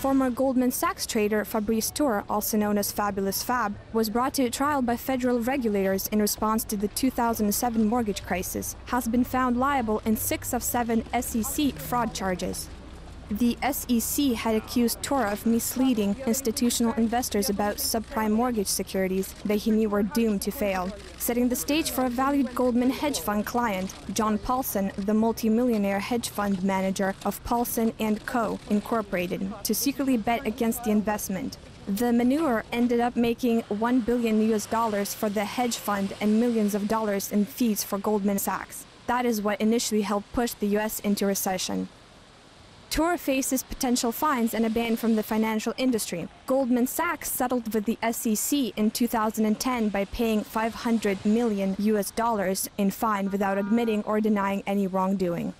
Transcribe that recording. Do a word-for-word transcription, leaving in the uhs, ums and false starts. Former Goldman Sachs trader Fabrice Tourre, also known as Fabulous Fab, was brought to trial by federal regulators in response to the two thousand seven mortgage crisis, has been found liable in six of seven S E C fraud charges. The S E C had accused Tourre of misleading institutional investors about subprime mortgage securities that he knew were doomed to fail, setting the stage for a valued Goldman hedge fund client, John Paulson, the multimillionaire hedge fund manager of Paulson and Co. Incorporated, to secretly bet against the investment. The maneuver ended up making one billion U S dollars for the hedge fund and millions of dollars in fees for Goldman Sachs. That is what initially helped push the U S into recession. Tourre faces potential fines and a ban from the financial industry. Goldman Sachs settled with the S E C in two thousand ten by paying five hundred million U S dollars in fine without admitting or denying any wrongdoing.